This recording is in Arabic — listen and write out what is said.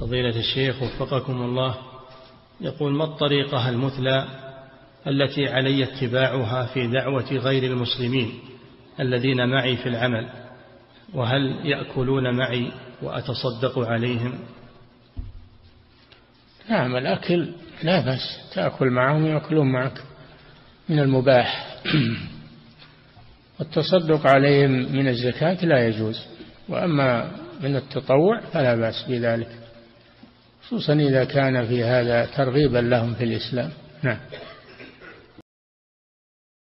فضيلة الشيخ وفقكم الله، يقول: ما الطريقة المثلى التي علي اتباعها في دعوة غير المسلمين الذين معي في العمل، وهل يأكلون معي وأتصدق عليهم؟ نعم، الأكل لا بأس، تأكل معهم ويأكلون معك من المباح. والتصدق عليهم من الزكاة لا يجوز، وأما من التطوع فلا بأس بذلك، خصوصا إذا كان في هذا ترغيبا لهم في الإسلام. نعم.